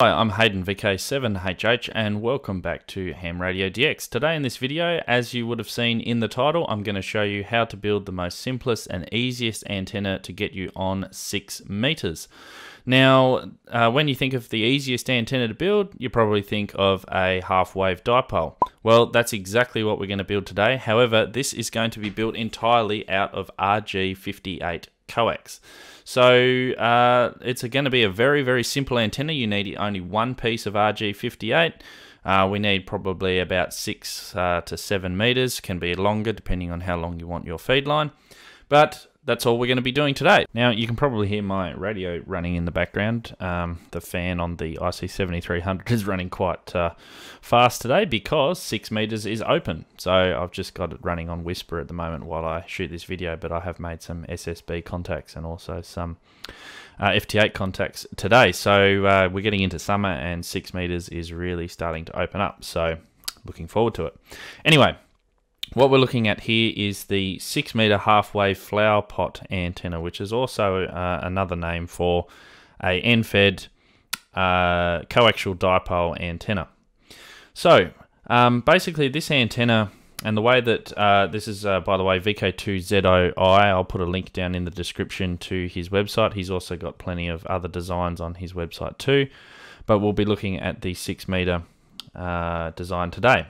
Hi, I'm Hayden VK7HH and welcome back to Ham Radio DX. Today in this video, as you would have seen in the title, I'm going to show you how to build the most simplest and easiest antenna to get you on 6 meters. Now, when you think of the easiest antenna to build, you probably think of a half-wave dipole. Well, that's exactly what we're going to build today. However, this is going to be built entirely out of RG58 coax. So it's going to be a very, very simple antenna. You need only one piece of RG58. We need probably about 6 to 7 meters, can be longer depending on how long you want your feed line. But that's all we're going to be doing today. Now, you can probably hear my radio running in the background. The fan on the IC7300 is running quite fast today because 6 meters is open. So I've just got it running on Whisper at the moment while I shoot this video, but I have made some SSB contacts and also some FT8 contacts today. So we're getting into summer and 6 meters is really starting to open up. So looking forward to it. Anyway, what we're looking at here is the 6 meter half-wave flower pot antenna, which is also another name for a end-fed coaxial dipole antenna. So basically this antenna, and the way that this is, by the way, VK2ZOI, I'll put a link down in the description to his website. He's also got plenty of other designs on his website too, but we'll be looking at the 6 meter design today.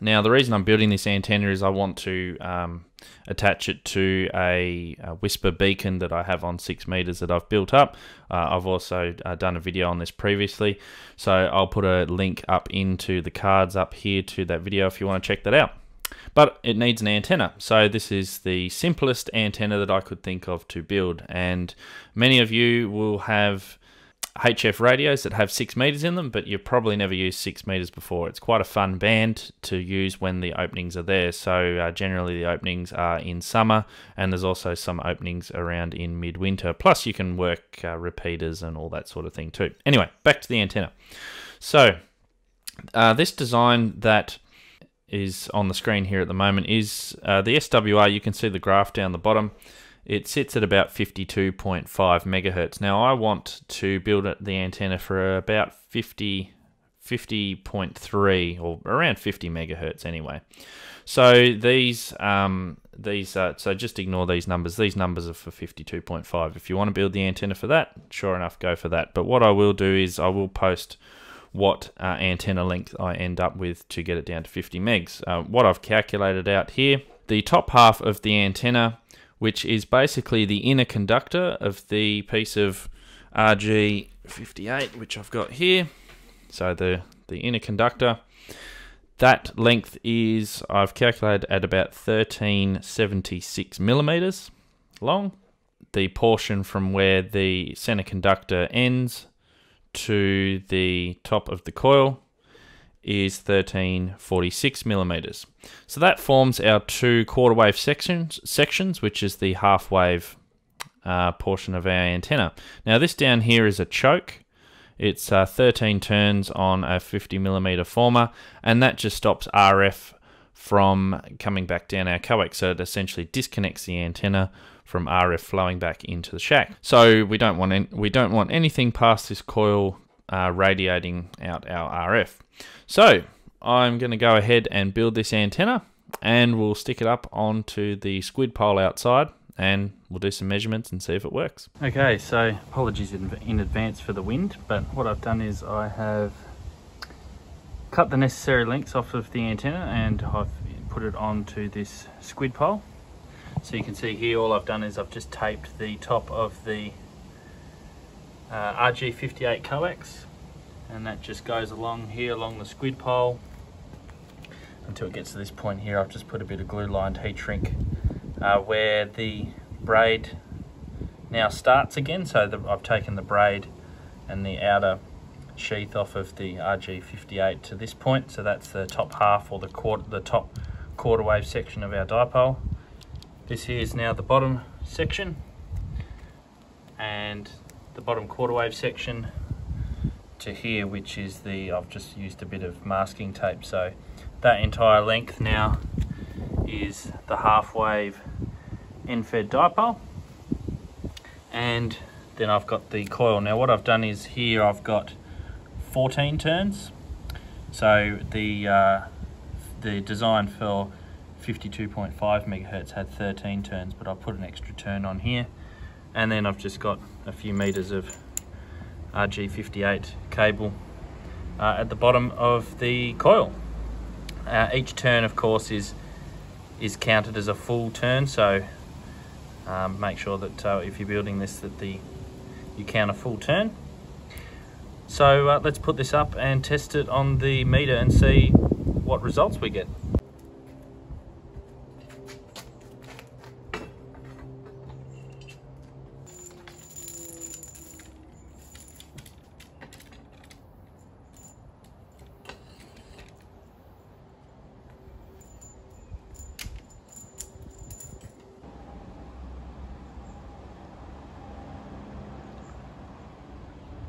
Now, the reason I'm building this antenna is I want to attach it to a Whisper beacon that I have on 6 meters that I've built up. I've also done a video on this previously, so I'll put a link up into the cards up here to that video if you want to check that out. But it needs an antenna, so this is the simplest antenna that I could think of to build, and many of you will have HF radios that have 6 meters in them, but you've probably never used 6 meters before. It's quite a fun band to use when the openings are there. So generally the openings are in summer, and there's also some openings around in midwinter. Plus you can work repeaters and all that sort of thing too. Anyway, back to the antenna. So this design that is on the screen here at the moment is the SWR. You can see the graph down the bottom. It sits at about 52.5 megahertz. Now, I want to build the antenna for about 50.3 or around 50 megahertz anyway. So so just ignore these numbers. These numbers are for 52.5. If you want to build the antenna for that, sure enough, go for that. But what I will do is I will post what antenna length I end up with to get it down to 50 megs. What I've calculated out here, the top half of the antenna, which is basically the inner conductor of the piece of RG58, which I've got here. So the inner conductor, that length is, I've calculated at about 1376 millimeters long. The portion from where the center conductor ends to the top of the coil is 1346 millimeters. So that forms our two quarter wave sections, which is the half wave portion of our antenna. Now this down here is a choke. It's 13 turns on a 50 millimeter former, and that just stops RF from coming back down our coax. So it essentially disconnects the antenna from RF flowing back into the shack. So we don't want anything past this coil radiating out our RF. So I'm going to go ahead and build this antenna, and we'll stick it up onto the squid pole outside, and we'll do some measurements and see if it works. Okay, so apologies in advance for the wind, but what I've done is I have cut the necessary lengths off of the antenna and I've put it onto this squid pole. So you can see here all I've done is I've just taped the top of the RG58 coax, and that just goes along here along the squid pole until it gets to this point here. I've just put a bit of glue lined heat shrink where the braid now starts again. So I've taken the braid and the outer sheath off of the RG58 to this point. So that's the top half, or the top quarter wave section of our dipole. This here is now the bottom section, and the bottom quarter wave section to here, which is the, I've just used a bit of masking tape, so that entire length now is the half wave end-fed dipole. And then I've got the coil. Now what I've done is here I've got 14 turns. So the design for 52.5 megahertz had 13 turns, but I put an extra turn on here. And then I've just got a few meters of RG58 cable at the bottom of the coil. Each turn, of course, is counted as a full turn, so make sure that if you're building this, that you count a full turn. So let's put this up and test it on the meter and see what results we get.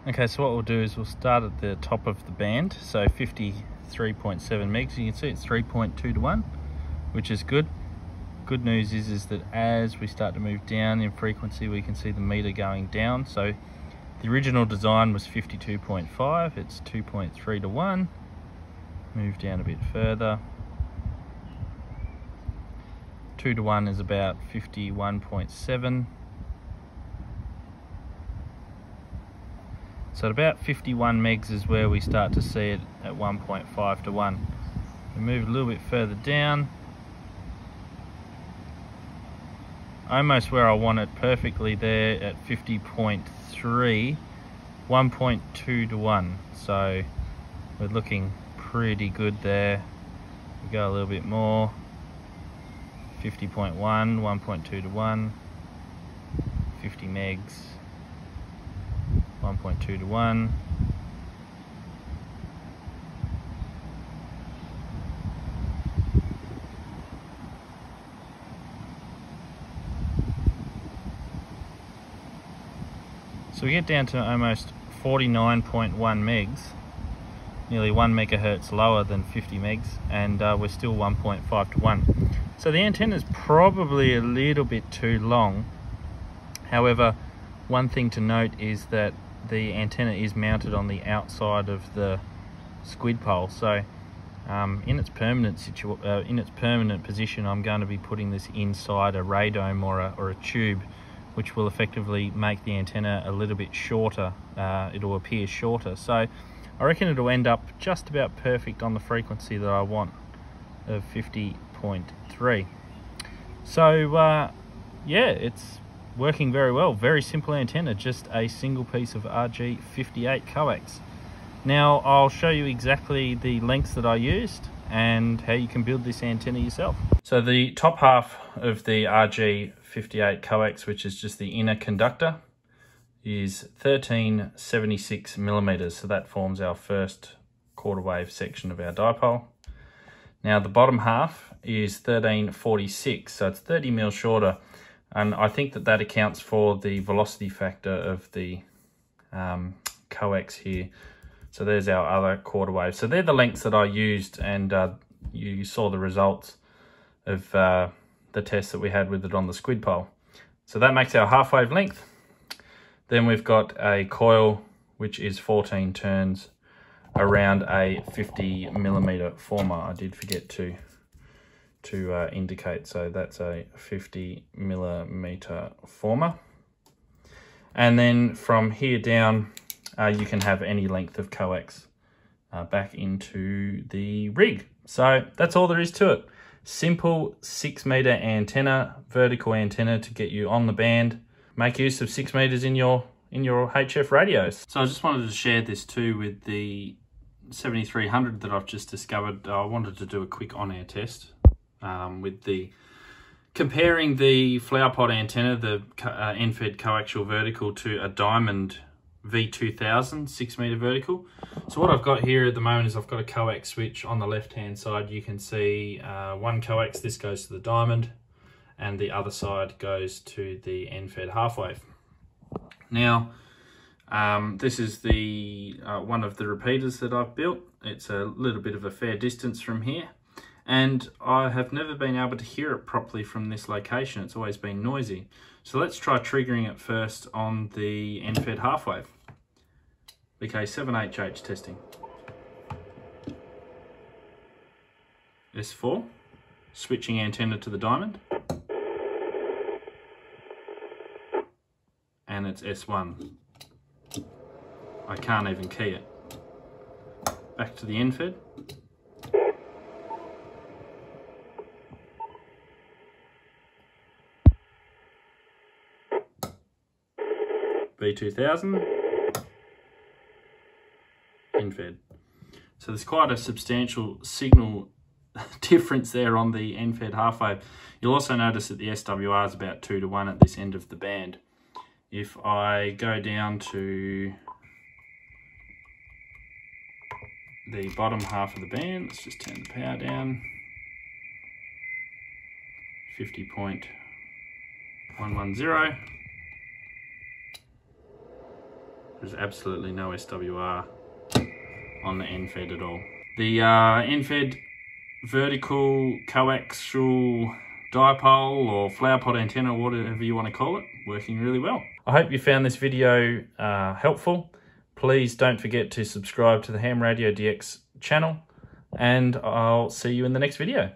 Okay, so what we'll do is we'll start at the top of the band, so 53.7 megs. You can see it's 3.2 to 1, which is good. Good news is that as we start to move down in frequency, we can see the meter going down. So the original design was 52.5, it's 2.3 to 1. Move down a bit further. 2 to 1 is about 51.7. So at about 51 megs is where we start to see it at 1.5 to 1. We move a little bit further down. Almost where I want it perfectly there at 50.3, 1.2 to 1. So we're looking pretty good there. We go a little bit more. 50.1, 1.2 to 1, 50 megs. 1.2 to 1. So we get down to almost 49.1 megs, nearly 1 megahertz lower than 50 megs, and we're still 1.5 to 1. So the antenna is probably a little bit too long. However, one thing to note is that the antenna is mounted on the outside of the squid pole, so in its permanent position, I'm going to be putting this inside a radome or a tube, which will effectively make the antenna a little bit shorter. It'll appear shorter, so I reckon it'll end up just about perfect on the frequency that I want of 50.3. So yeah, it's working very well. Very simple antenna, just a single piece of RG58 coax. Now I'll show you exactly the lengths that I used and how you can build this antenna yourself. So the top half of the RG58 coax, which is just the inner conductor, is 1376 millimeters. So that forms our first quarter wave section of our dipole. Now the bottom half is 1346, so it's 30 mil shorter. And I think that that accounts for the velocity factor of the coax here. So there's our other quarter wave. So they're the lengths that I used, and you saw the results of the test that we had with it on the squid pole. So that makes our half wave length. Then we've got a coil, which is 14 turns around a 50 millimeter former. I did forget to indicate, so that's a 50 millimeter former. And then from here down, you can have any length of coax back into the rig. So that's all there is to it. Simple 6 meter antenna, vertical antenna to get you on the band. Make use of 6 meters in your HF radios. So I just wanted to share this too with the 7300 that I've just discovered. I wanted to do a quick on-air test. With the comparing the flower pot antenna, the end-fed coaxial vertical, to a Diamond V2000 6 meter vertical. So what I've got here at the moment is I've got a coax switch on the left-hand side. You can see one coax. This goes to the Diamond, and the other side goes to the end-fed half wave. Now, this is the one of the repeaters that I've built. It's a little bit of a fair distance from here. And I have never been able to hear it properly from this location. It's always been noisy. So let's try triggering it first on the end-fed half wave. VK7HH testing. S4, switching antenna to the diamond. And it's S1. I can't even key it. Back to the end fed. V2000. End fed. So there's quite a substantial signal difference there on the end fed half wave. You'll also notice that the SWR is about 2 to 1 at this end of the band. If I go down to the bottom half of the band, let's just turn the power down, 50.110. There's absolutely no SWR on the end fed at all. The end fed vertical coaxial dipole or flower pot antenna, whatever you want to call it, working really well. I hope you found this video helpful. Please don't forget to subscribe to the Ham Radio DX channel, and I'll see you in the next video.